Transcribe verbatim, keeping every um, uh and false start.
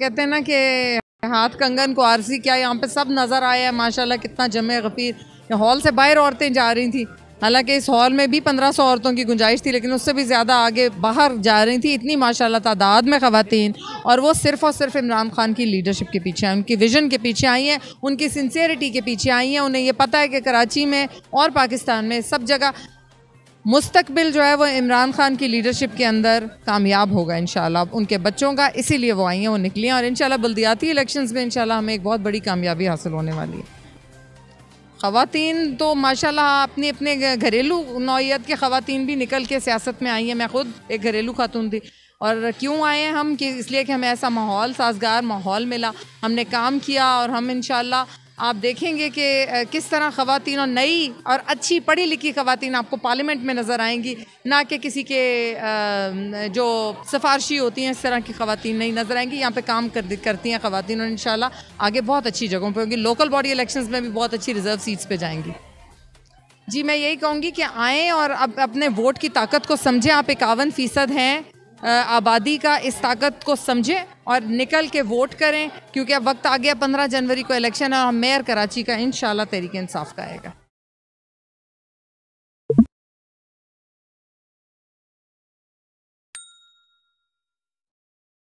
कहते हैं ना कि हाथ कंगन को आरसी क्या, यहाँ पे सब नज़र आया है माशाल्लाह, कितना जमे गफीर। हॉल से बाहर औरतें जा रही थी, हालांकि इस हॉल में भी पंद्रह सौ औरतों की गुंजाइश थी, लेकिन उससे भी ज़्यादा आगे बाहर जा रही थी, इतनी माशाल्लाह तादाद में ख़वातीन। और वो सिर्फ़ और सिर्फ इमरान खान की लीडरशिप के पीछे हैं, उनकी विजन के पीछे आई हैं, उनकी सिंसियरिटी के पीछे आई हैं। उन्हें ये पता है कि कराची में और पाकिस्तान में सब जगह मुस्तकबिल जो है वो इमरान खान की लीडरशिप के अंदर कामयाब होगा इंशाल्लाह, उनके बच्चों का। इसीलिए वो आई हैं, वो निकली हैं, और इंशाल्लाह बल्दियाती इलेक्शंस में इंशाल्लाह हमें एक बहुत बड़ी कामयाबी हासिल होने वाली है। ख़वातीन तो माशाल्लाह अपने अपने घरेलू नौइयत के ख़वातीन भी निकल के सियासत में आई हैं। मैं ख़ुद एक घरेलू खातून थी, और क्यों आए हैं हम कि इसलिए कि हमें ऐसा माहौल, साजगार माहौल मिला, हमने काम किया, और हम इंशाल्लाह आप देखेंगे कि किस तरह ख़वातीन और नई और अच्छी पढ़ी लिखी ख़वातीन आपको पार्लियामेंट में नज़र आएंगी, ना कि किसी के जो सिफारशी होती हैं इस तरह की ख़वातीन नहीं नज़र आएंगी। यहाँ पे काम कर करती हैं ख़वातीन, और इंशाल्लाह आगे बहुत अच्छी जगहों पे होंगी, लोकल बॉडी इलेक्शंस में भी बहुत अच्छी रिज़र्व सीट्स पर जाएंगी। जी मैं यही कहूँगी कि आएँ और अब अपने वोट की ताकत को समझें। आप इक्यावन फ़ीसद हैं आबादी का, इस ताकत को समझें और निकल के वोट करें, क्योंकि अब वक्त आ गया। पंद्रह जनवरी को इलेक्शन है और मेयर कराची का इंशाल्लाह तहरीक इंसाफ का आएगा।